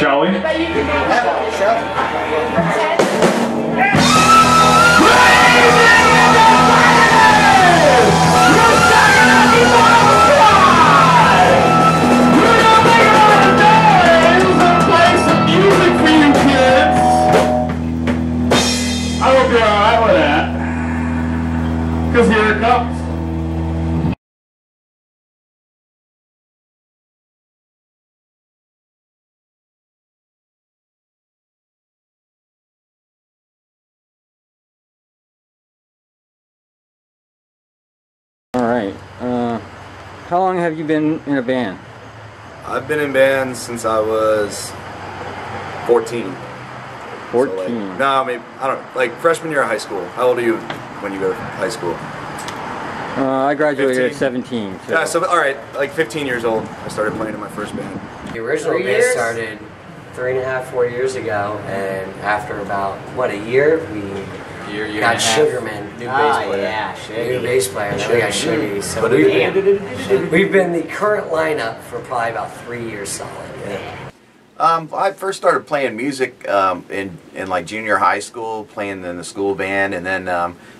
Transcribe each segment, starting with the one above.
shall we? Here it comes. All right. How long have you been in a band? I've been in bands since I was 14. 14. So like, no, I mean, I don't like freshman year of high school. How old are you when you go to high school? I graduated 15? At 17. So. Yeah, so all right, like 15 years old, I started playing in my first band. The original band started 3.5, 4 years ago, and after about what a year got Sugarman, new bass player. Yeah, Shiggy. New bass player. Then we got Shiggy. So we've been the current lineup for probably about 3 years solid. Yeah. I first started playing music in like junior high school, playing in the school band, and then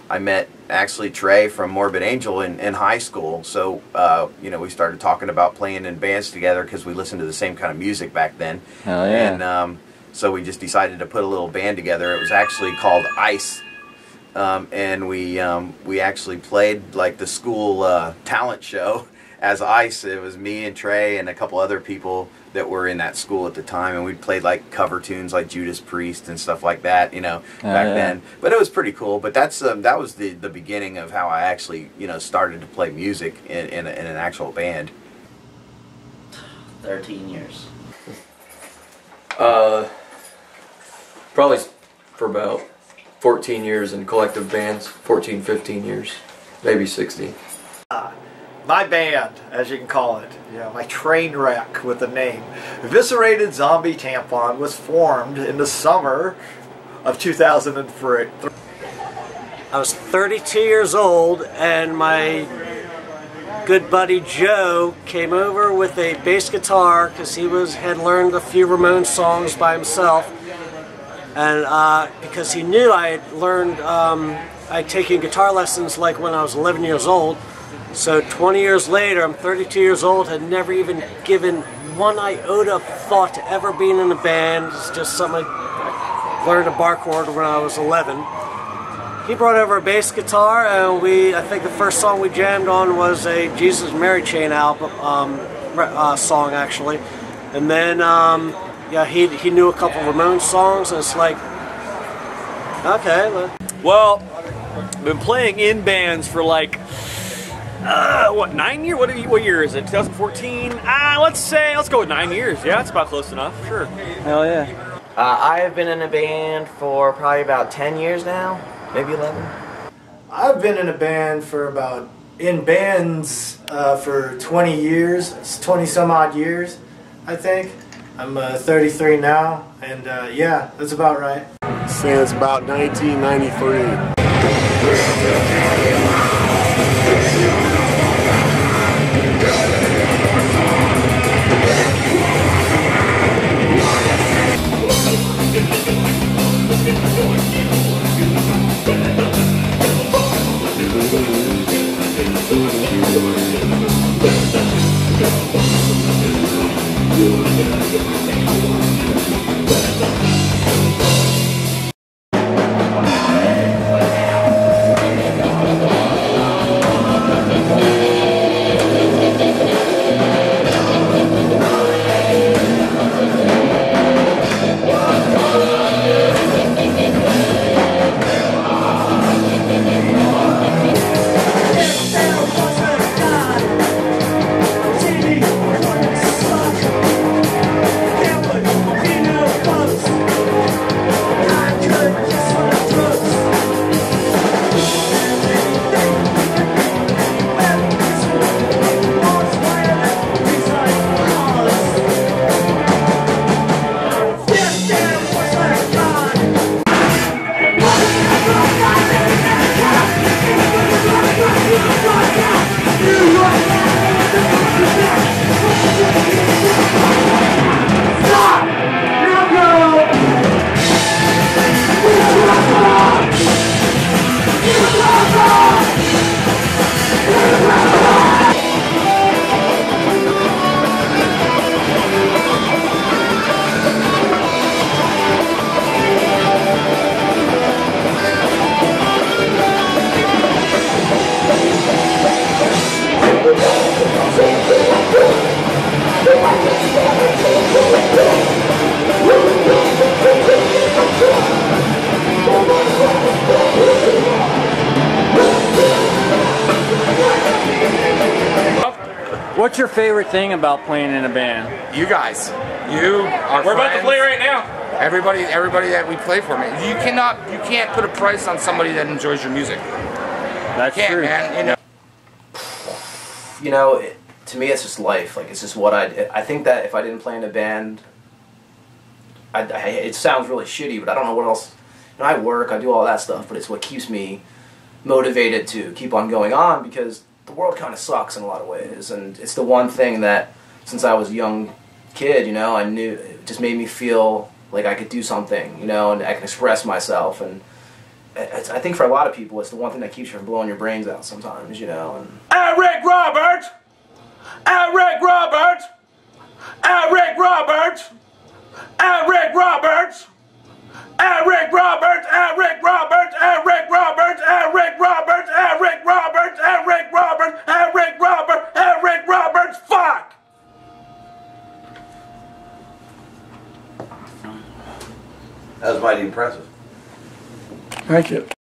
I met actually Trey from Morbid Angel in high school. So you know, we started talking about playing in bands together because we listened to the same kind of music back then. Hell yeah! And so we just decided to put a little band together. It was actually called Ice, and we actually played like the school talent show. As Ice, it was me and Trey and a couple other people that were in that school at the time, and we played like cover tunes like Judas Priest and stuff like that, you know, back then. But it was pretty cool. But that's that was the beginning of how I actually, you know, started to play music in an actual band. 13 years. Probably for about 14 years in collective bands, 14, 15 years, maybe 60. My band, as you can call it, you know, my train wreck with the name, Eviscerated Zombie Tampon, was formed in the summer of 2003. I was 32 years old, and my good buddy Joe came over with a bass guitar because he had learned a few Ramones songs by himself, and because he knew I had learned, I'd taken guitar lessons like when I was 11 years old. So 20 years later, I'm 32 years old, had never even given one iota of thought to ever being in a band. It's just something I learned a bar chord when I was 11. He brought over a bass guitar, and I think the first song we jammed on was a Jesus Mary Chain album song, actually. And then, yeah, he knew a couple of Ramones songs, and it's like, okay. Well, I've been playing in bands for like... what, 9 years? What year is it? 2014? Let's go with 9 years. Yeah, that's about close enough. Sure. Hell yeah. I have been in a band for probably about 10 years now, maybe 11. I've been in a band for about, in bands for 20 years, 20 some odd years, I think. I'm 33 now, and yeah, that's about right. Since about 1993. favorite thing about playing in a band? You guys. You, our We're friends, about to play right now. Everybody that we play for, man. You can't put a price on somebody that enjoys your music. That's true, man. You know, to me, it's just life. Like, it's just what I think that if I didn't play in a band, it sounds really shitty, but I don't know what else. And I work, I do all that stuff, but it's what keeps me motivated to keep on going on, because the world kind of sucks in a lot of ways, and it's the one thing that, since I was a young kid, you know, I knew it just made me feel like I could do something, you know, and I can express myself. And I think for a lot of people, it's the one thing that keeps you from blowing your brains out sometimes, you know. And Eric Roberts! Eric Roberts! Eric Roberts! Eric Roberts! Eric Roberts! Eric Roberts! Eric Roberts! Eric Roberts! Eric Roberts! Eric Roberts! Eric Roberts! Eric Roberts! Fuck! That was mighty impressive. Thank you.